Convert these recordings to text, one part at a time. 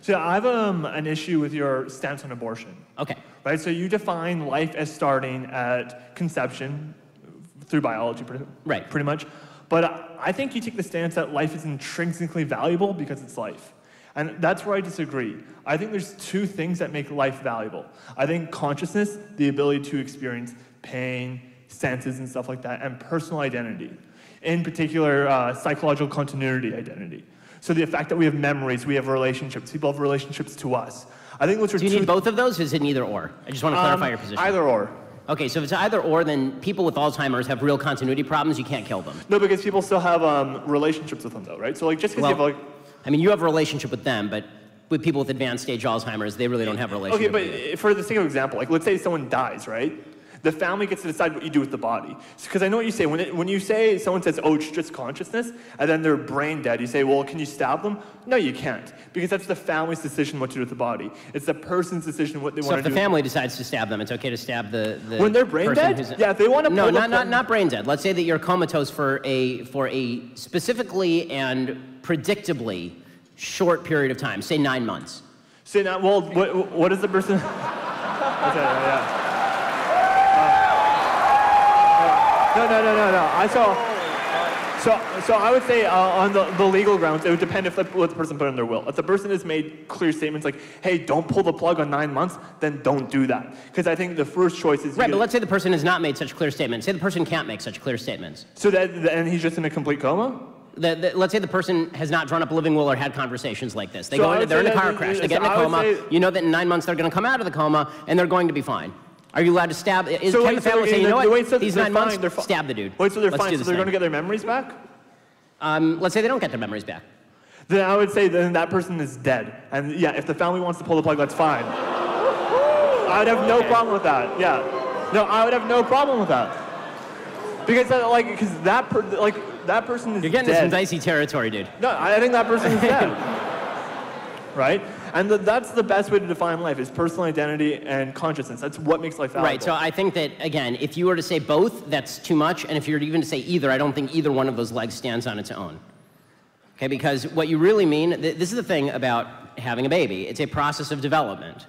So I have an issue with your stance on abortion. Okay. Right, so you define life as starting at conception through biology, pretty much. But I think you take the stance that life is intrinsically valuable because it's life. And that's where I disagree. I think there's two things that make life valuable. I think consciousness, the ability to experience pain, senses and stuff like that, and personal identity. In particular, psychological continuity identity. So the fact that we have memories, we have relationships, people have relationships to us. I think those are two. Do you need both of those, or is it neither or? I just want to clarify your position. Either or. Okay, so if it's either or, then people with Alzheimer's have real continuity problems, you can't kill them. No, because people still have relationships with them, though, right? So like, just because you have like... I mean, you have a relationship with them, but with people with advanced stage Alzheimer's, they really don't have a relationship with them. Okay, but for the sake of example, like, let's say someone dies, right? The family gets to decide what you do with the body. Because I know what you say. When you say, someone says, oh, it's just consciousness, and then they're brain dead, you say, well, can you stab them? No, you can't. Because that's the family's decision what to do with the body. It's the person's decision what they want to do. So if the family decides to stab them, it's okay to stab the when they're brain dead? Yeah, if they want to... No, not brain dead. Let's say that you're comatose for a specifically and predictably short period of time, say 9 months. Say now, well, what is the person... okay, yeah. No. So I would say on the legal grounds, it would depend what the person put in their will. If the person has made clear statements like, hey, don't pull the plug on 9 months, then don't do that. Because I think the first choice is... Right, but let's say the person has not made such clear statements. Say the person can't make such clear statements. So and he's just in a complete coma? Let's say the person has not drawn up a living will or had conversations like this. They're in a car crash, they get in a coma, you know that in 9 months they're going to come out of the coma and they're going to be fine. Are you allowed to stab? Can the family say, you know what, these 9 months, stab the dude. Wait, so they're fine, so they're going to get their memories back? Let's say they don't get their memories back. Then I would say then that person is dead. And yeah, if the family wants to pull the plug, that's fine. I would have no problem with that, yeah. No, I would have no problem with that. Because that person is dead. You're getting into some dicey territory, dude. No, I think that person is dead. Right? And that's the best way to define life, is personal identity and consciousness. That's what makes life valuable. Right, so I think that, again, if you were to say both, that's too much, and if you were even to say either, I don't think either one of those legs stands on its own. Okay, because what you really mean, this is the thing about having a baby. It's a process of development,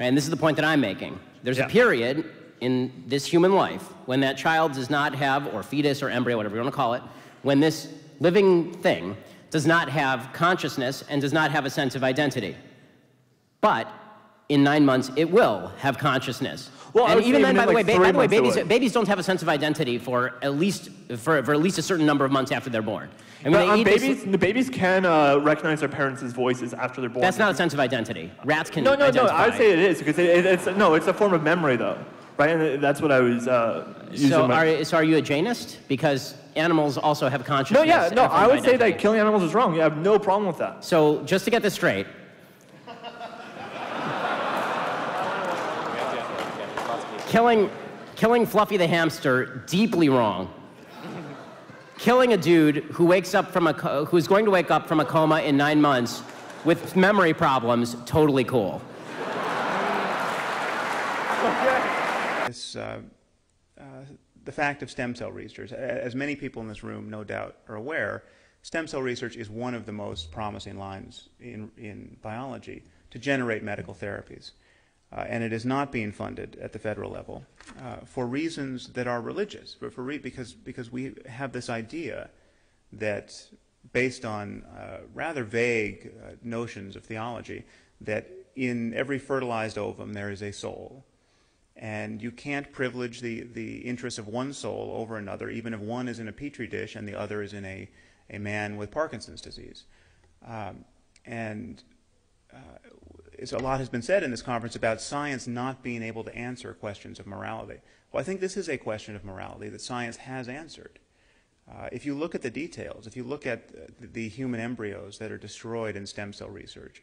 right? And this is the point that I'm making. There's a period in this human life when that child does not have, or fetus or embryo, whatever you want to call it, when this living thing does not have consciousness and does not have a sense of identity. But in 9 months, it will have consciousness. Well, and even then, by the way, babies don't have a sense of identity for at least a certain number of months after they're born. And when babies can recognize their parents' voices after they're born. That's not a sense of identity. Rats can. No. I would say it is because it's a form of memory though, right? And that's what I was using. So are you a Janist? Because animals also have consciousness. No. I would say that killing animals is wrong. I have no problem with that. So just to get this straight. Killing Fluffy the hamster, deeply wrong. Killing a dude who's going to wake up from a coma in 9 months with memory problems, totally cool. The fact of stem cell research, as many people in this room no doubt are aware, stem cell research is one of the most promising lines in biology to generate medical therapies. And it is not being funded at the federal level for reasons that are religious, but because we have this idea that, based on rather vague notions of theology, that in every fertilized ovum there is a soul, and you can't privilege the interests of one soul over another, even if one is in a petri dish and the other is in a man with Parkinson's disease, So a lot has been said in this conference about science not being able to answer questions of morality. Well, I think this is a question of morality that science has answered. If you look at the details, if you look at the human embryos that are destroyed in stem cell research,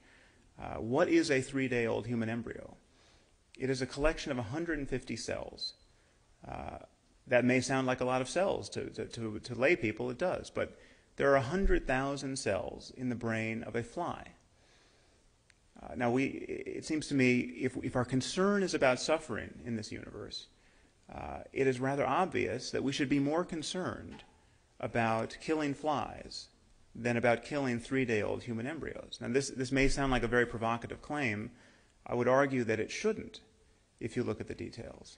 what is a three-day-old human embryo? It is a collection of 150 cells. That may sound like a lot of cells to lay people, it does, but there are 100,000 cells in the brain of a fly. It seems to me, if our concern is about suffering in this universe, it is rather obvious that we should be more concerned about killing flies than about killing 3-day-old human embryos. Now, this may sound like a very provocative claim. I would argue that it shouldn't if you look at the details.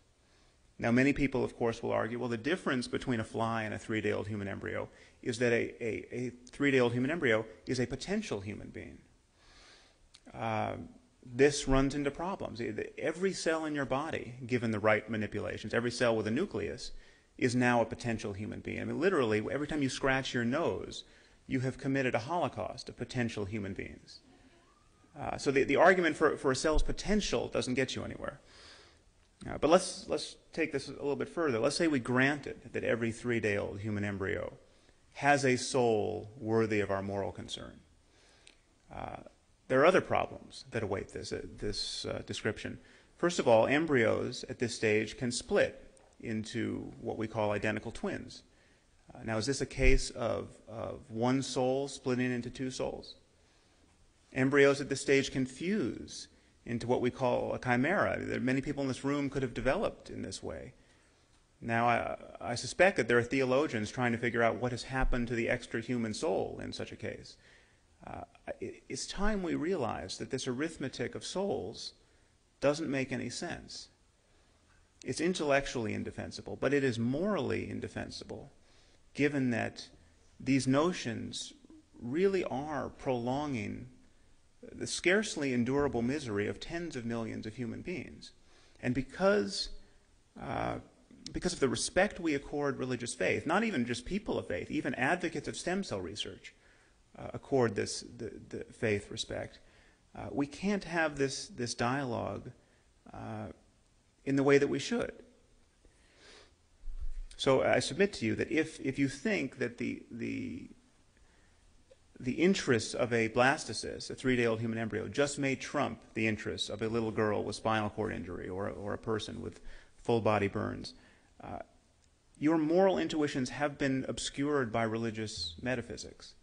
Now, many people, of course, will argue, well, the difference between a fly and a 3-day-old human embryo is that a 3-day-old human embryo is a potential human being. This runs into problems. Every cell in your body, given the right manipulations, every cell with a nucleus, is now a potential human being. I mean, literally, every time you scratch your nose, you have committed a holocaust of potential human beings. So the argument for a cell's potential doesn't get you anywhere. But let's take this a little bit further. Let's say we granted that every 3-day-old human embryo has a soul worthy of our moral concern. There are other problems that await this description. First of all, embryos at this stage can split into what we call identical twins. Now, is this a case of one soul splitting into two souls? Embryos at this stage can fuse into what we call a chimera. There are many people in this room could have developed in this way. Now, I suspect that there are theologians trying to figure out what has happened to the extra human soul in such a case. It's time we realize that this arithmetic of souls doesn't make any sense. It's intellectually indefensible, but it is morally indefensible, given that these notions really are prolonging the scarcely endurable misery of tens of millions of human beings. And because of the respect we accord religious faith, not even just people of faith, even advocates of stem cell research accord the faith respect, we can't have this dialogue in the way that we should. So I submit to you that if you think that the interests of a blastocyst, a 3-day-old human embryo, just may trump the interests of a little girl with spinal cord injury or a person with full body burns, your moral intuitions have been obscured by religious metaphysics.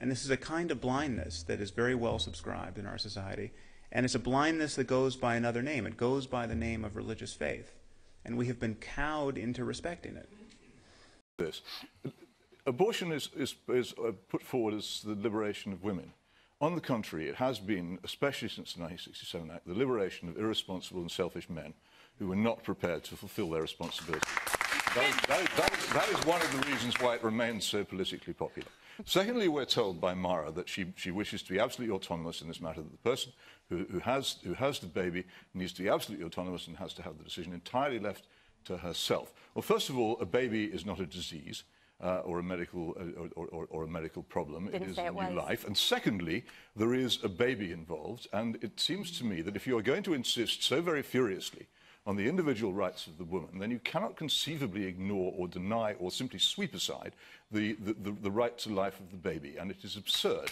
And this is a kind of blindness that is very well subscribed in our society. And it's a blindness that goes by another name. It goes by the name of religious faith. And we have been cowed into respecting it. This abortion is put forward as the liberation of women. On the contrary, it has been, especially since the 1967 Act, the liberation of irresponsible and selfish men who were not prepared to fulfil their responsibility. That is one of the reasons why it remains so politically popular. Secondly, we're told by Mara that she wishes to be absolutely autonomous in this matter, that the person who has the baby needs to be absolutely autonomous and has to have the decision entirely left to herself. Well, first of all, a baby is not a disease or a medical problem. It is a new life. And secondly, there is a baby involved. And it seems to me that if you are going to insist so very furiously on the individual rights of the woman, then you cannot conceivably ignore or deny or simply sweep aside the right to life of the baby. And it is absurd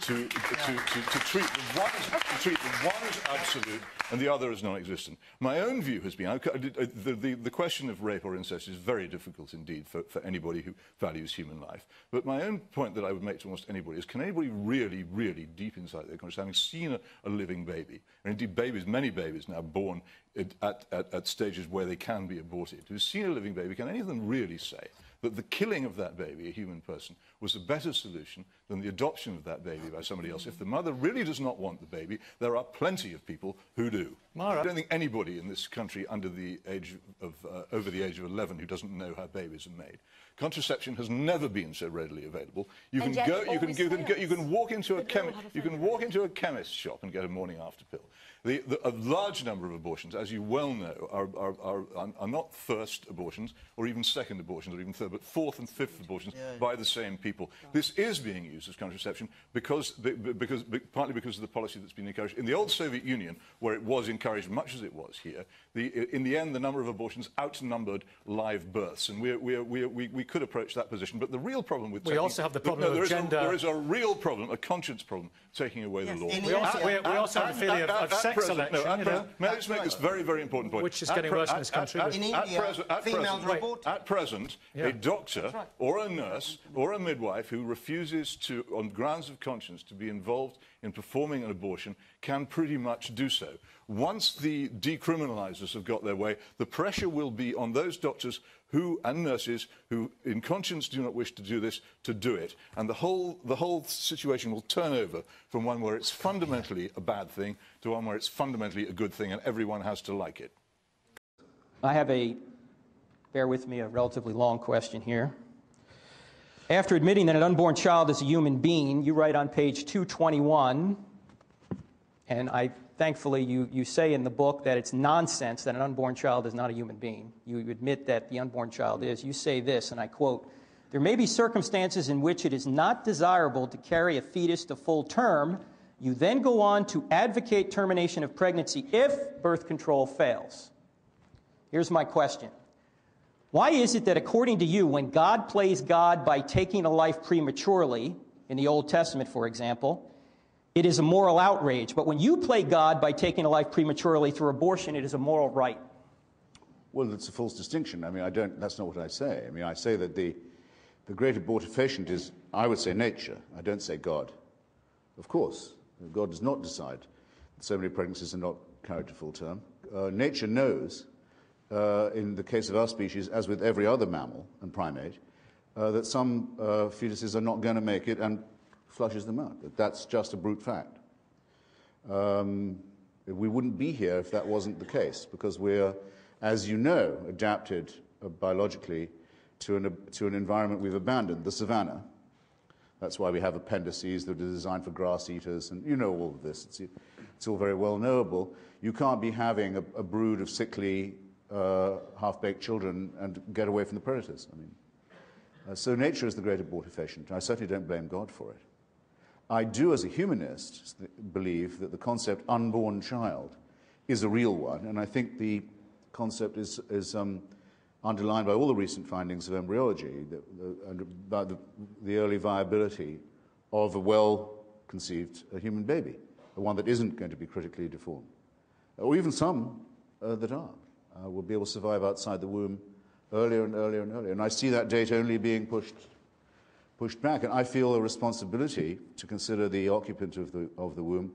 to treat the one as absolute and the other as non-existent. My own view has been, the question of rape or incest is very difficult indeed for anybody who values human life. But my own point that I would make to almost anybody is, can anybody really, really deep inside their conscience, having seen a living baby, and indeed babies, many babies now born at stages where they can be aborted, who's seen a living baby, can any of them really say that the killing of that baby, a human person, was a better solution than the adoption of that baby by somebody else? If the mother really does not want the baby, there are plenty of people who do. Mara. I don't think anybody in this country under the age of, over the age of 11 who doesn't know how babies are made. Contraception has never been so readily available. You can go, you can walk into a chemist, you can walk into a chemist's shop and get a morning after pill. A large number of abortions, as you well know, are not first abortions or even second abortions or even third, but fourth and fifth abortions by the same people. This is being used as contraception partly because of the policy that's been encouraged. In the old Soviet Union, where it was encouraged much as it was here, in the end, the number of abortions outnumbered live births, and we could approach that position. But the real problem with also have the problem of gender. There is a real problem, a conscience problem, taking away the law. We also have a failure of sex selection. May I just make this very, very important point? Which is getting worse in this country. In India, females are aborted. At present, a doctor or a nurse or a midwife who refuses to, on grounds of conscience, to be involved in performing an abortion can pretty much do so. Once the decriminalisers have got their way, the pressure will be on those doctors who, and nurses who in conscience do not wish to do this, to do it. And the whole situation will turn over from one where it's fundamentally a bad thing to one where it's fundamentally a good thing, and everyone has to like it. I have a, bear with me, a relatively long question here. After admitting that an unborn child is a human being, you write on page 221, and thankfully you say in the book that it's nonsense that an unborn child is not a human being. You admit that the unborn child is. You say this, and I quote, "There may be circumstances in which it is not desirable to carry a fetus to full term. You then go on to advocate termination of pregnancy if birth control fails." Here's my question. Why is it that, according to you, when God plays God by taking a life prematurely, in the Old Testament, for example, it is a moral outrage, but when you play God by taking a life prematurely through abortion, it is a moral right? Well, it's a false distinction. I mean, that's not what I say. I mean, I say that the great abortifacient is, I would say, nature. I don't say God. Of course, God does not decide that so many pregnancies are not carried to full term. Nature knows. In the case of our species, as with every other mammal and primate, that some fetuses are not going to make it and flushes them out. That's just a brute fact. We wouldn't be here if that wasn't the case, because we're, as you know, adapted biologically to an environment we've abandoned, the savannah. That's why we have appendices that are designed for grass eaters, and you know all of this. It's all very well knowable. You can't be having a brood of sickly, half-baked children and get away from the predators. I mean, so nature is the great abortifacient. I certainly don't blame God for it. I do, as a humanist, believe that the concept unborn child is a real one, and I think the concept is underlined by all the recent findings of embryology and about the early viability of a well-conceived human baby, the one that isn't going to be critically deformed, or even some that are. Will be able to survive outside the womb earlier and earlier and earlier. And I see that date only being pushed back. And I feel a responsibility to consider the occupant of the womb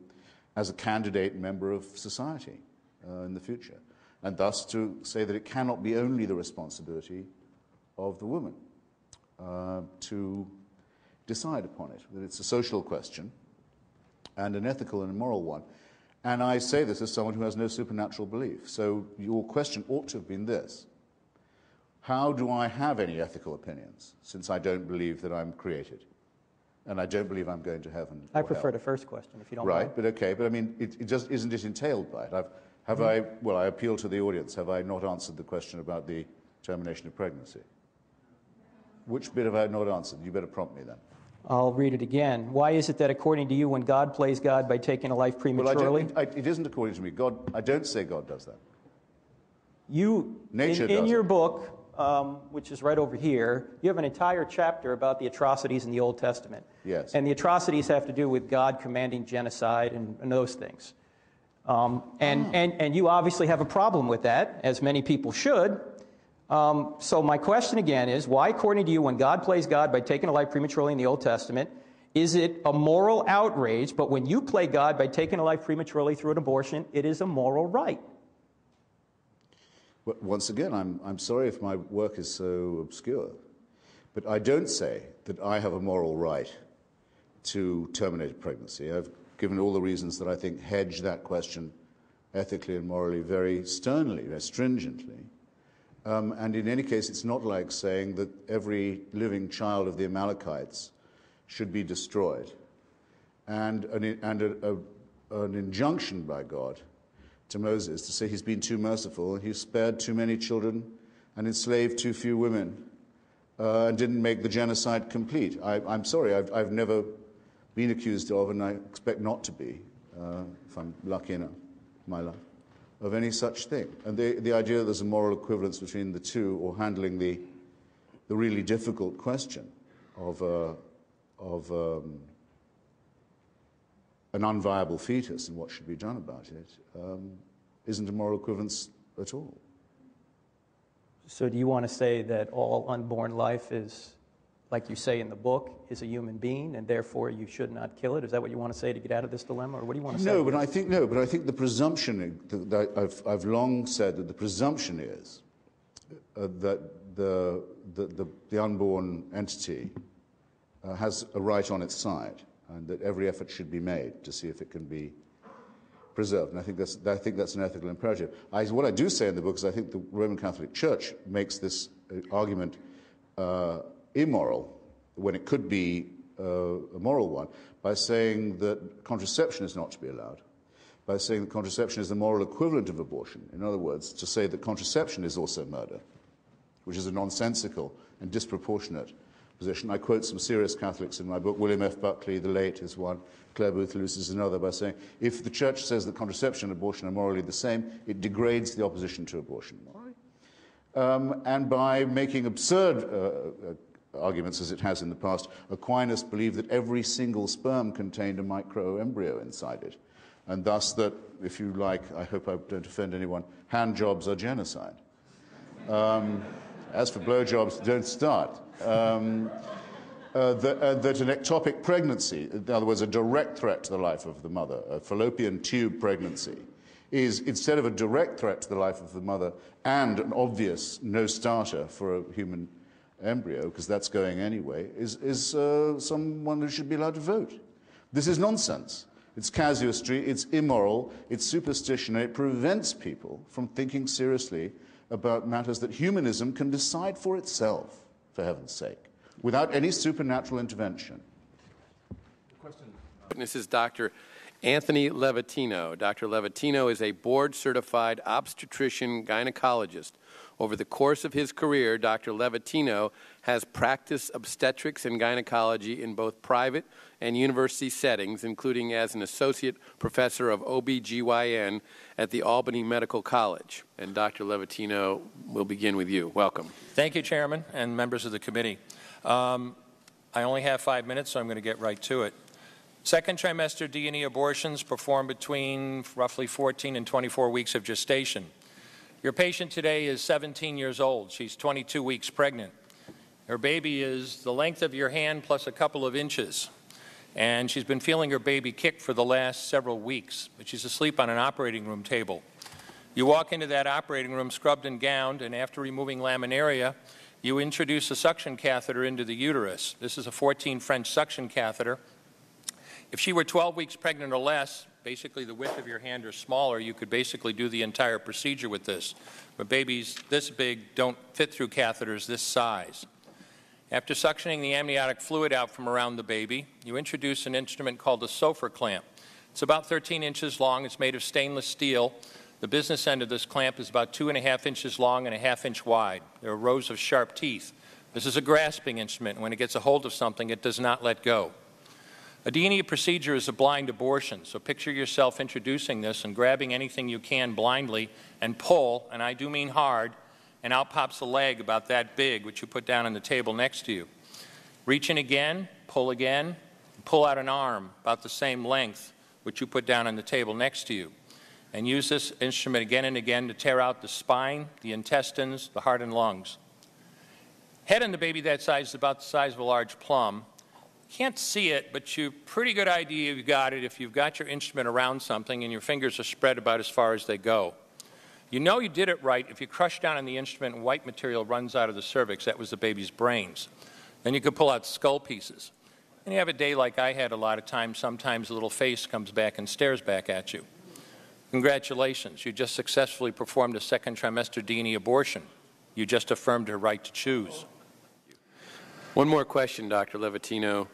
as a candidate member of society in the future, and thus to say that it cannot be only the responsibility of the woman to decide upon it, that it's a social question and an ethical and a moral one. And I say this as someone who has no supernatural belief. So your question ought to have been this: how do I have any ethical opinions, since I don't believe that I'm created? And I don't believe I'm going to heaven. I prefer the first question, if you don't mind. Right, but okay. But I mean, it just isn't it entailed by it? Well, I appeal to the audience. Have I not answered the question about the termination of pregnancy? Which bit have I not answered? You better prompt me then. I'll read it again. Why is it that, according to you, when God plays God by taking a life prematurely? Well, it isn't according to me. God, I don't say God does that. Nature does. In your book, which is right over here, you have an entire chapter about the atrocities in the Old Testament. Yes. And the atrocities have to do with God commanding genocide and those things. And you obviously have a problem with that, as many people should. So my question again is, why, according to you, when God plays God by taking a life prematurely in the Old Testament, is it a moral outrage, but when you play God by taking a life prematurely through an abortion, it is a moral right? Well, once again, I'm sorry if my work is so obscure, but I don't say that I have a moral right to terminate a pregnancy. I've given all the reasons that I think hedge that question ethically and morally very sternly, very stringently. And in any case, it's not like saying that every living child of the Amalekites should be destroyed. And an injunction by God to Moses to say he's been too merciful, and he spared too many children and enslaved too few women and didn't make the genocide complete. I'm sorry, I've never been accused of, and I expect not to be, if I'm lucky enough, my life, of any such thing. And the idea that there's a moral equivalence between the two, or handling the really difficult question of an unviable fetus and what should be done about it, isn't a moral equivalence at all. So do you want to say that all unborn life is, like you say in the book, is a human being, and therefore you should not kill it? Is that what you want to say to get out of this dilemma, or what do you want to say? No, but I think the presumption, I've long said that the presumption is that the unborn entity has a right on its side, and that every effort should be made to see if it can be preserved. And I think that's an ethical imperative. What I do say in the book is I think the Roman Catholic Church makes this argument immoral when it could be a moral one, by saying that contraception is not to be allowed, by saying that contraception is the moral equivalent of abortion. In other words, to say that contraception is also murder, which is a nonsensical and disproportionate position. I quote some serious Catholics in my book. William F. Buckley, the late, is one. Claire Booth Luce is another, by saying, if the Church says that contraception and abortion are morally the same, it degrades the opposition to abortion. And by making absurd arguments, as it has in the past, Aquinas believed that every single sperm contained a microembryo inside it, and thus that, if you like, I hope I don't offend anyone, hand jobs are genocide. As for blowjobs, don't start. That an ectopic pregnancy, in other words, a direct threat to the life of the mother, a fallopian tube pregnancy, is, instead of a direct threat to the life of the mother and an obvious no-starter for a human embryo, because that's going anyway, is someone who should be allowed to vote. This is nonsense. It's casuistry, it's immoral, it's superstition, and it prevents people from thinking seriously about matters that humanism can decide for itself, for heaven's sake, without any supernatural intervention. The question witness is Dr. Anthony Levatino. Dr. Levatino is a board-certified obstetrician-gynecologist. Over the course of his career, Dr. Levatino has practiced obstetrics and gynecology in both private and university settings, including as an associate professor of OBGYN at the Albany Medical College. And Dr. Levatino, we'll begin with you. Welcome. Thank you, Chairman, and members of the committee. I only have 5 minutes, so I'm going to get right to it. Second trimester D&E abortions performed between roughly 14 and 24 weeks of gestation. Your patient today is 17 years old. She's 22 weeks pregnant. Her baby is the length of your hand plus a couple of inches, and she's been feeling her baby kick for the last several weeks, but she's asleep on an operating room table. You walk into that operating room scrubbed and gowned, and after removing laminaria, you introduce a suction catheter into the uterus. This is a 14 French suction catheter. If she were 12 weeks pregnant or less, basically the width of your hand or smaller, you could basically do the entire procedure with this. But babies this big don't fit through catheters this size. After suctioning the amniotic fluid out from around the baby, you introduce an instrument called a sofer clamp. It's about 13 inches long. It's made of stainless steel. The business end of this clamp is about 2.5 inches long and a half-inch wide. There are rows of sharp teeth. This is a grasping instrument. When it gets a hold of something, it does not let go. A D&E procedure is a blind abortion, so picture yourself introducing this and grabbing anything you can blindly and pull, and I do mean hard, and out pops a leg about that big, which you put down on the table next to you. Reach in again, pull out an arm about the same length, which you put down on the table next to you, and use this instrument again and again to tear out the spine, the intestines, the heart and lungs. Head on the baby that size is about the size of a large plum. Can't see it, but you pretty good idea you've got it if you've got your instrument around something and your fingers are spread about as far as they go. You know you did it right if you crush down on the instrument and white material runs out of the cervix. That was the baby's brains. Then you could pull out skull pieces. And you have a day like I had a lot of times. Sometimes a little face comes back and stares back at you. Congratulations. You just successfully performed a second trimester D&E abortion. You just affirmed her right to choose. One more question, Dr. Levatino.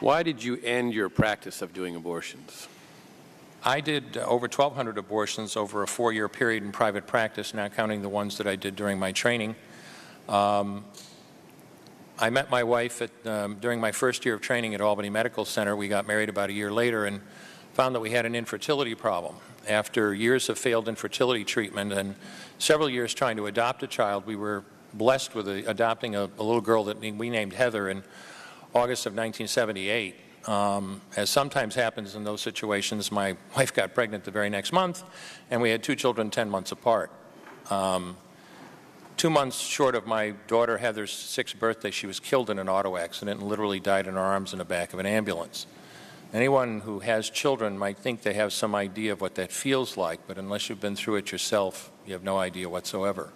Why did you end your practice of doing abortions? I did over 1,200 abortions over a 4-year period in private practice, not counting the ones that I did during my training. I met my wife at, during my first year of training at Albany Medical Center. We got married about a year later and found that we had an infertility problem. After years of failed infertility treatment and several years trying to adopt a child, we were blessed with adopting a little girl that we named Heather in August of 1978. As sometimes happens in those situations, my wife got pregnant the very next month, and we had 2 children 10 months apart. 2 months short of my daughter Heather's 6th birthday, she was killed in an auto accident and literally died in her arms in the back of an ambulance. Anyone who has children might think they have some idea of what that feels like, but unless you've been through it yourself, you have no idea whatsoever.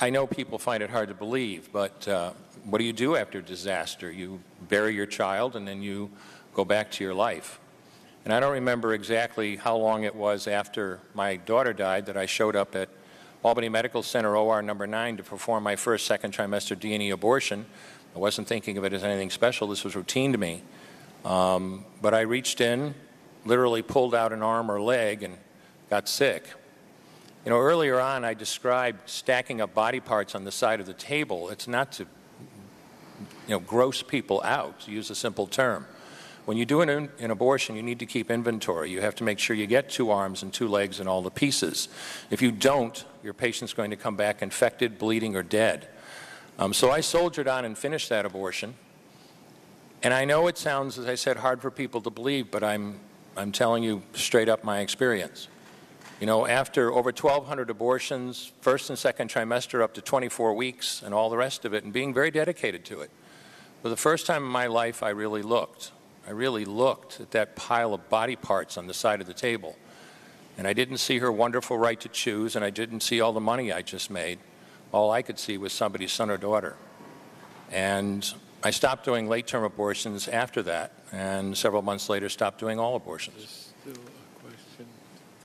I know people find it hard to believe, but what do you do after disaster? You bury your child and then you go back to your life. And I don't remember exactly how long it was after my daughter died that I showed up at Albany Medical Center OR number 9 to perform my first second trimester D&E abortion. I wasn't thinking of it as anything special. This was routine to me. But I reached in, literally pulled out an arm or leg, and got sick. You know, earlier on I described stacking up body parts on the side of the table. It's not to, you know, gross people out, to use a simple term. When you do an abortion, you need to keep inventory. You have to make sure you get 2 arms and 2 legs and all the pieces. If you don't, your patient's going to come back infected, bleeding, or dead. So I soldiered on and finished that abortion. And I know it sounds, as I said, hard for people to believe, but I'm telling you straight up my experience. You know, after over 1,200 abortions, first and second trimester up to 24 weeks and all the rest of it, and being very dedicated to it, for the first time in my life I really looked. I really looked at that pile of body parts on the side of the table, and I didn't see her wonderful right to choose, and I didn't see all the money I just made. All I could see was somebody's son or daughter. And I stopped doing late-term abortions after that, and several months later stopped doing all abortions.